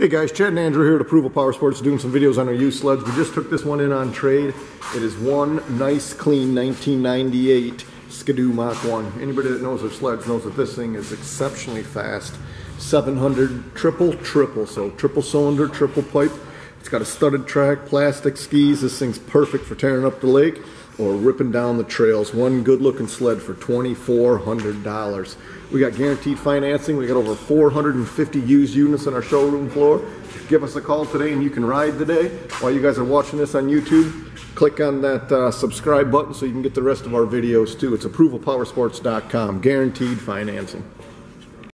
Hey guys, Chad and Andrew here at Approval Power Sports doing some videos on our used sleds. We just took this one in on trade. It is one nice, clean 1998 Skidoo Mach 1. Anybody that knows their sleds knows that this thing is exceptionally fast. 700 triple, so triple cylinder, triple pipe. It's got a studded track, plastic skis. This thing's perfect for tearing up the lake or ripping down the trails. One good looking sled for $2,400. We got guaranteed financing. We got over 450 used units on our showroom floor. Give us a call today and you can ride today. While you guys are watching this on YouTube, click on that subscribe button so you can get the rest of our videos too. It's approvalpowersports.com, guaranteed financing.